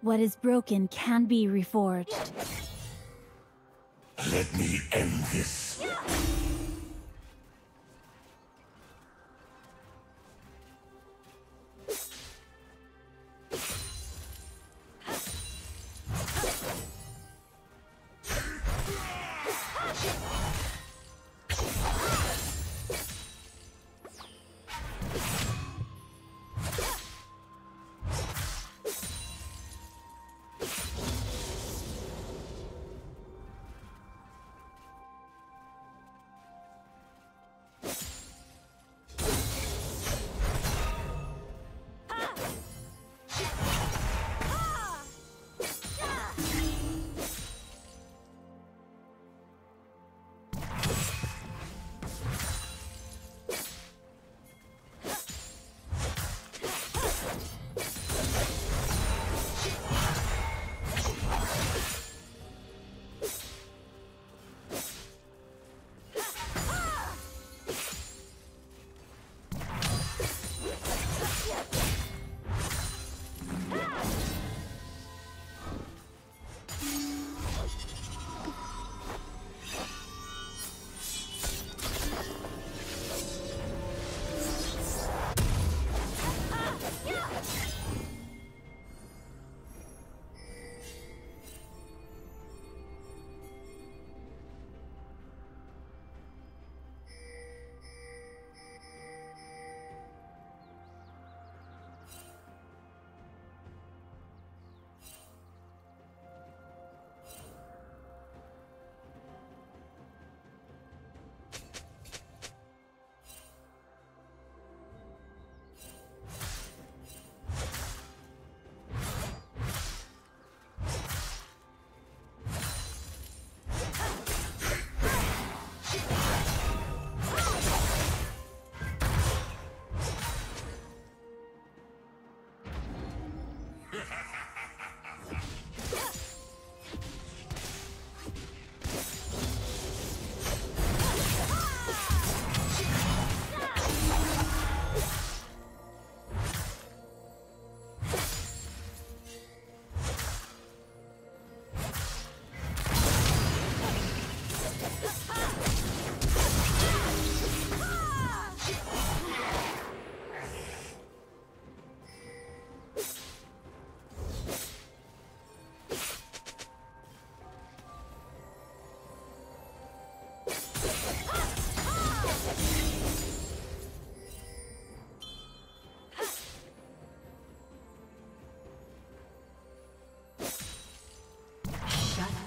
What is broken can be reforged. Let me end this.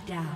Down.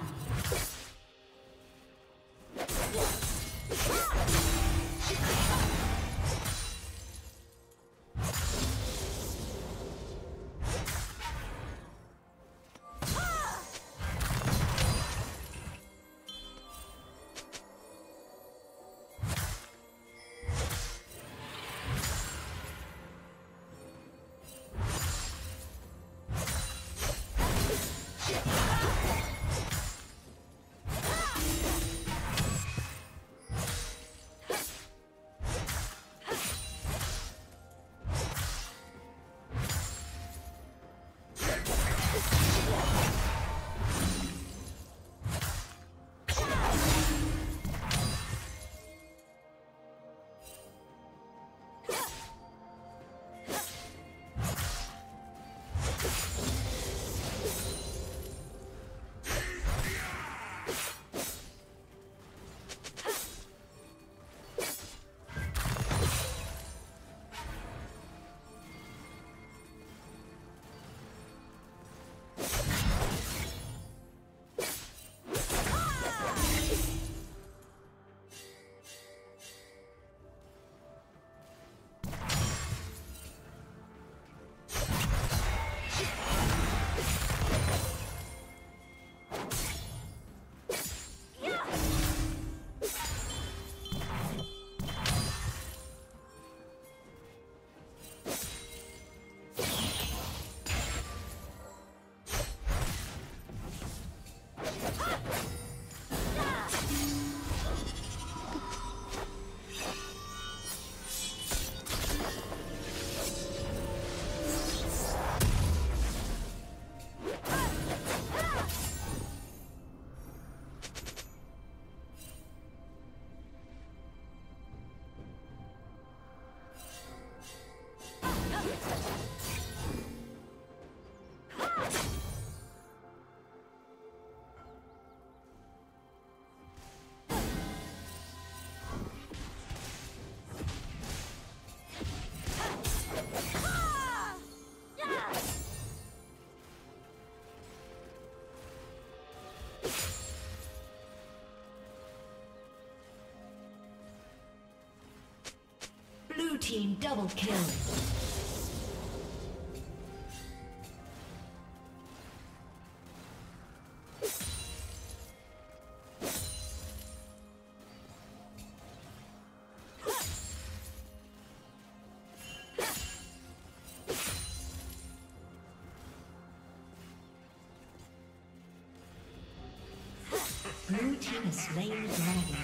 team double kill. Blue team has slain the dragon.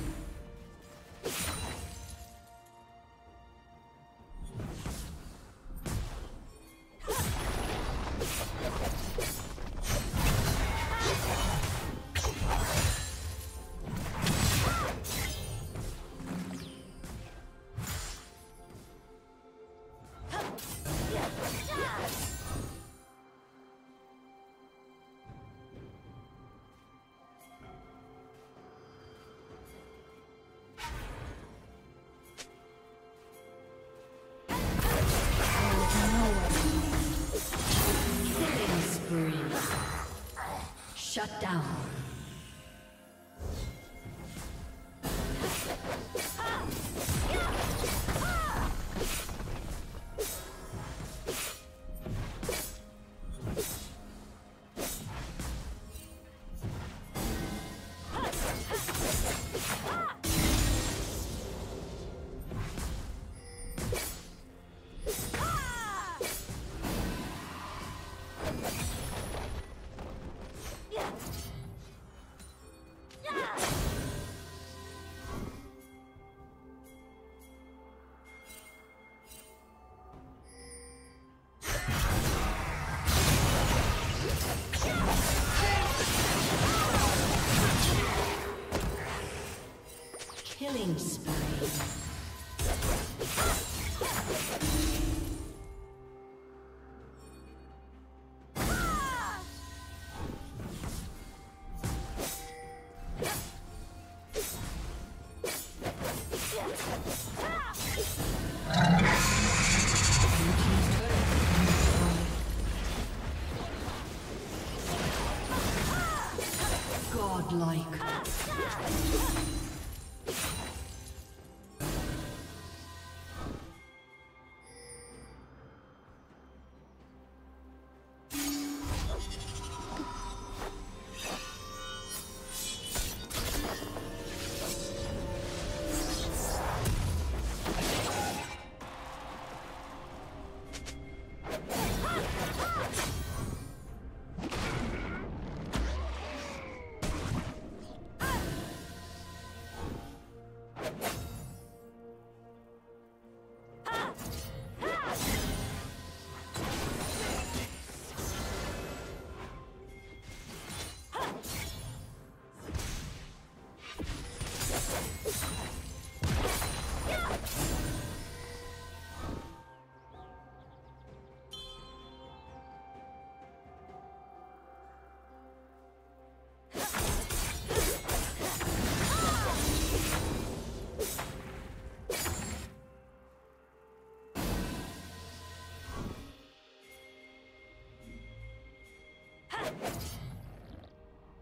Shut down.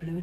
Blue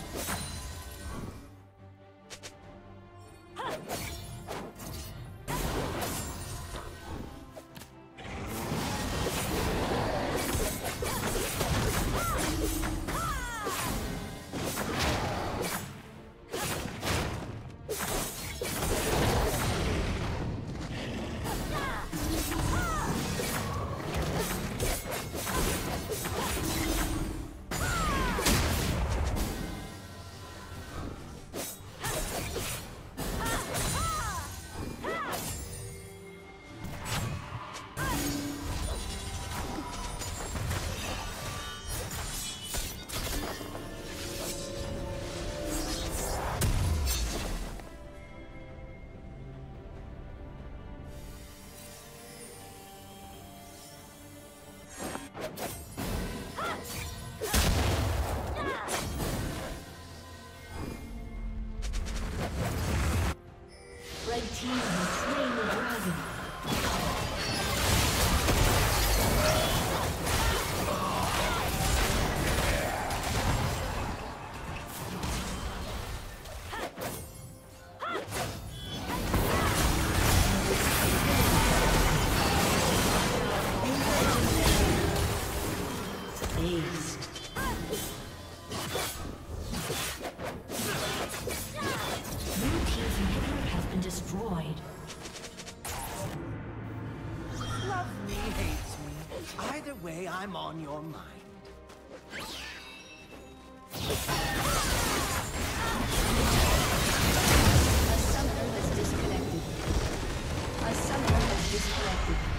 I'm on your mind. A summoner has disconnected.